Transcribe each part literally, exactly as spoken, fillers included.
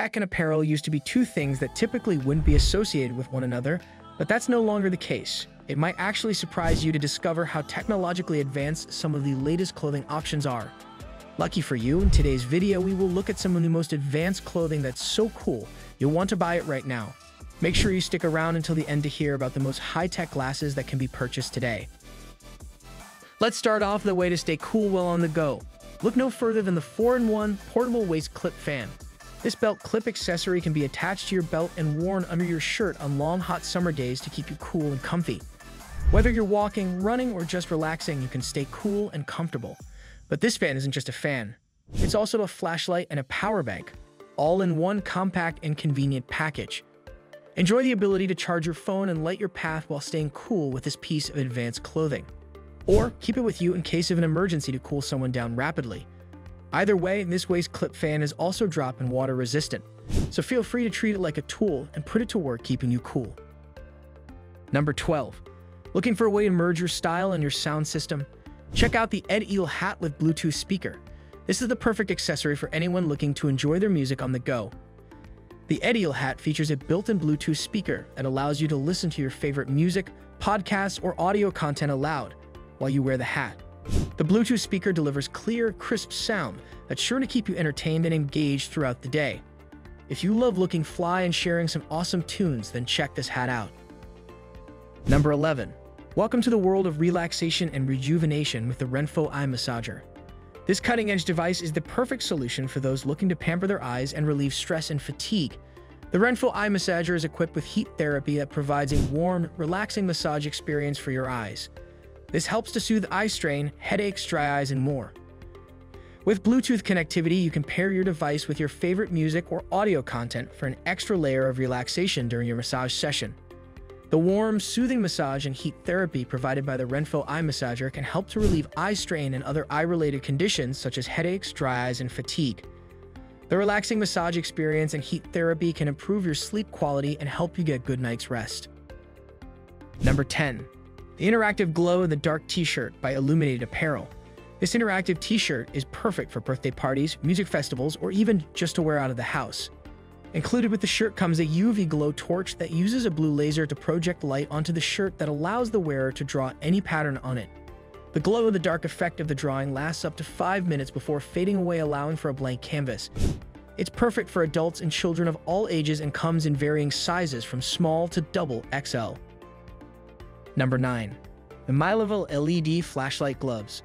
Tek and apparel used to be two things that typically wouldn't be associated with one another, but that's no longer the case. It might actually surprise you to discover how technologically advanced some of the latest clothing options are. Lucky for you, in today's video we will look at some of the most advanced clothing that's so cool, you'll want to buy it right now. Make sure you stick around until the end to hear about the most high-tech glasses that can be purchased today. Let's start off the way to stay cool while on the go. Look no further than the four in one Portable Waist Clip Fan. This belt clip accessory can be attached to your belt and worn under your shirt on long hot summer days to keep you cool and comfy. Whether you're walking, running, or just relaxing, you can stay cool and comfortable. But this fan isn't just a fan. It's also a flashlight and a power bank, all in one compact and convenient package. Enjoy the ability to charge your phone and light your path while staying cool with this piece of advanced clothing. Or keep it with you in case of an emergency to cool someone down rapidly. Either way, this waist clip fan is also drop and water resistant, so feel free to treat it like a tool and put it to work keeping you cool. Number twelve. Looking for a way to merge your style and your sound system? Check out the Nreal Hat with Bluetooth Speaker. This is the perfect accessory for anyone looking to enjoy their music on the go. The Nreal Hat features a built-in Bluetooth speaker that allows you to listen to your favorite music, podcasts, or audio content aloud while you wear the hat. The Bluetooth speaker delivers clear, crisp sound that's sure to keep you entertained and engaged throughout the day. If you love looking fly and sharing some awesome tunes, then check this hat out. Number eleven. Welcome to the world of relaxation and rejuvenation with the Renpho Eye Massager. This cutting-edge device is the perfect solution for those looking to pamper their eyes and relieve stress and fatigue. The Renpho Eye Massager is equipped with heat therapy that provides a warm, relaxing massage experience for your eyes. This helps to soothe eye strain, headaches, dry eyes, and more. With Bluetooth connectivity, you can pair your device with your favorite music or audio content for an extra layer of relaxation during your massage session. The warm, soothing massage and heat therapy provided by the Renpho Eye Massager can help to relieve eye strain and other eye-related conditions such as headaches, dry eyes, and fatigue. The relaxing massage experience and heat therapy can improve your sleep quality and help you get a good night's rest. Number ten. The Interactive Glow in the Dark T-Shirt by Illuminated Apparel. This interactive T-shirt is perfect for birthday parties, music festivals, or even just to wear out of the house. Included with the shirt comes a U V glow torch that uses a blue laser to project light onto the shirt that allows the wearer to draw any pattern on it. The glow-in-the-dark effect of the drawing lasts up to five minutes before fading away, allowing for a blank canvas. It's perfect for adults and children of all ages and comes in varying sizes from small to double X L. Number nine. The MyLevel L E D Flashlight Gloves.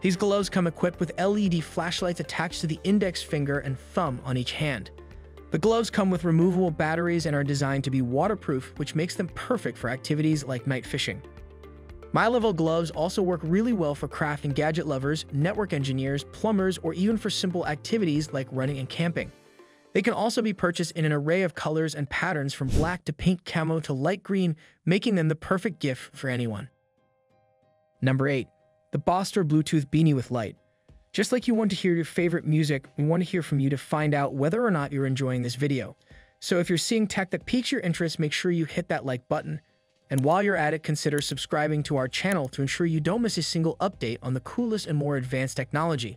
These gloves come equipped with L E D flashlights attached to the index finger and thumb on each hand. The gloves come with removable batteries and are designed to be waterproof, which makes them perfect for activities like night fishing. MyLevel gloves also work really well for craft and gadget lovers, network engineers, plumbers, or even for simple activities like running and camping. They can also be purchased in an array of colors and patterns from black to pink, camo to light green, making them the perfect gift for anyone. Number eight. The Boster Bluetooth Beanie with Light. Just like you want to hear your favorite music, we want to hear from you to find out whether or not you're enjoying this video. So if you're seeing tech that piques your interest, make sure you hit that like button. And while you're at it, consider subscribing to our channel to ensure you don't miss a single update on the coolest and more advanced technology.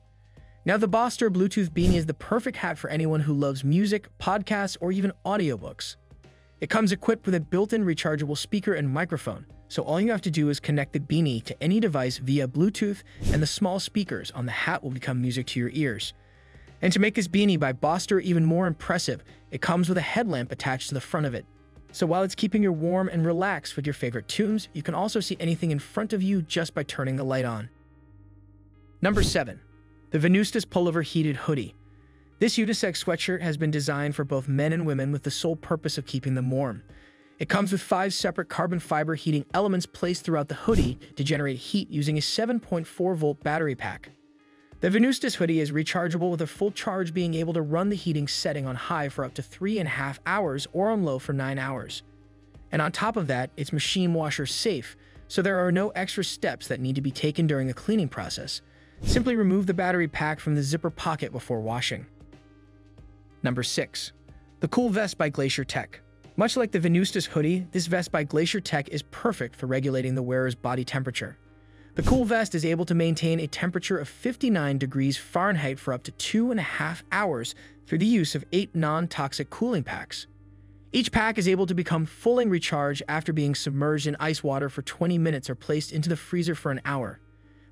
Now, the Boster Bluetooth Beanie is the perfect hat for anyone who loves music, podcasts, or even audiobooks. It comes equipped with a built-in rechargeable speaker and microphone. So all you have to do is connect the beanie to any device via Bluetooth, and the small speakers on the hat will become music to your ears. And to make this beanie by Boster even more impressive, it comes with a headlamp attached to the front of it. So while it's keeping you warm and relaxed with your favorite tunes, you can also see anything in front of you just by turning the light on. Number seven. The Venustas Pullover Heated Hoodie. This unisex sweatshirt has been designed for both men and women with the sole purpose of keeping them warm. It comes with five separate carbon fiber heating elements placed throughout the hoodie to generate heat using a seven point four volt battery pack. The Venustas hoodie is rechargeable with a full charge, being able to run the heating setting on high for up to three and a half hours or on low for nine hours. And on top of that, it's machine washer safe, so there are no extra steps that need to be taken during the cleaning process. Simply remove the battery pack from the zipper pocket before washing. Number six. The Cool Vest by Glacier Tek. Much like the Venustas hoodie, this vest by Glacier Tek is perfect for regulating the wearer's body temperature. The Cool Vest is able to maintain a temperature of fifty-nine degrees Fahrenheit for up to two and a half hours, through the use of eight non-toxic cooling packs. Each pack is able to become fully recharged after being submerged in ice water for twenty minutes or placed into the freezer for an hour.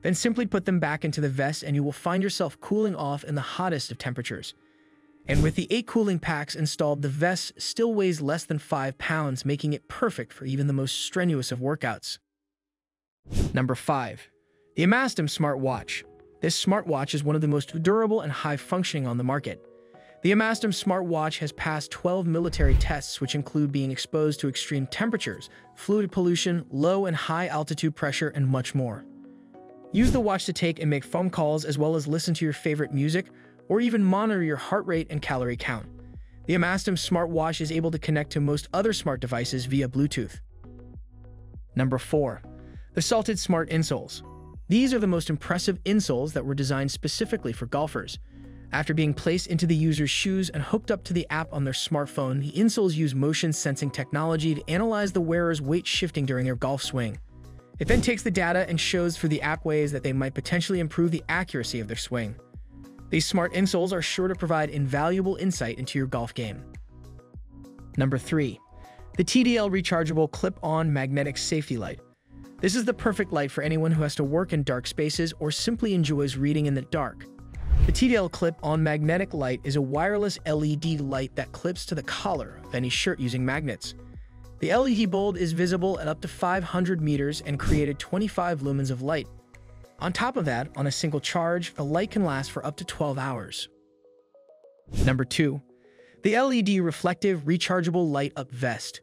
Then simply put them back into the vest and you will find yourself cooling off in the hottest of temperatures. And with the eight cooling packs installed, the vest still weighs less than five pounds, making it perfect for even the most strenuous of workouts. Number five. The AMAZTIM Smartwatch. This smartwatch is one of the most durable and high-functioning on the market. The AMAZTIM Smartwatch has passed twelve military tests, which include being exposed to extreme temperatures, fluid pollution, low and high altitude pressure, and much more. Use the watch to take and make phone calls, as well as listen to your favorite music, or even monitor your heart rate and calorie count. The AMAZTIM Smartwatch is able to connect to most other smart devices via Bluetooth. Number four. The Salted Smart Insoles. These are the most impressive insoles that were designed specifically for golfers. After being placed into the user's shoes and hooked up to the app on their smartphone, the insoles use motion-sensing technology to analyze the wearer's weight shifting during their golf swing. It then takes the data and shows through the app ways that they might potentially improve the accuracy of their swing. These smart insoles are sure to provide invaluable insight into your golf game. Number three. The T D L Rechargeable Clip-On Magnetic Safety Light. This is the perfect light for anyone who has to work in dark spaces or simply enjoys reading in the dark. The T D L Clip-On Magnetic Light is a wireless L E D light that clips to the collar of any shirt using magnets. The L E D bulb is visible at up to five hundred meters and created twenty-five lumens of light. On top of that, on a single charge, the light can last for up to twelve hours. Number two. The L E D Reflective Rechargeable Light-Up Vest.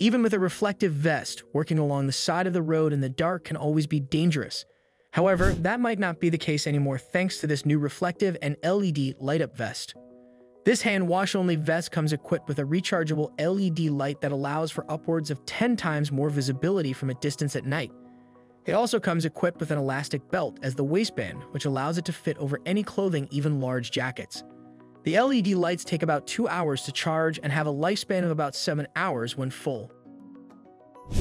Even with a reflective vest, working along the side of the road in the dark can always be dangerous. However, that might not be the case anymore thanks to this new reflective and L E D light-up vest. This hand-wash-only vest comes equipped with a rechargeable L E D light that allows for upwards of ten times more visibility from a distance at night. It also comes equipped with an elastic belt as the waistband, which allows it to fit over any clothing, even large jackets. The L E D lights take about two hours to charge and have a lifespan of about seven hours when full.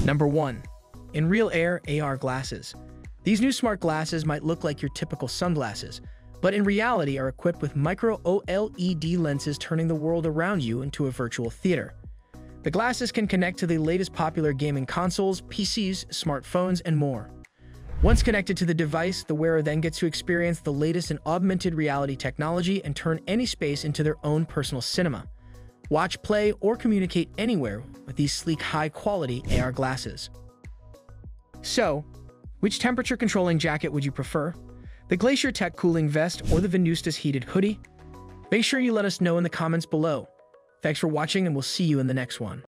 Number one. Nreal Air A R Glasses. These new smart glasses might look like your typical sunglasses, but in reality are equipped with micro OLED lenses, turning the world around you into a virtual theater. The glasses can connect to the latest popular gaming consoles, P Cs, smartphones, and more. Once connected to the device, the wearer then gets to experience the latest in augmented reality technology and turn any space into their own personal cinema. Watch, play, or communicate anywhere with these sleek, high-quality A R glasses. So, which temperature-controlling jacket would you prefer? The Glacier Tek Cooling Vest or the Venustas Heated Hoodie? Make sure you let us know in the comments below. Thanks for watching, and we'll see you in the next one.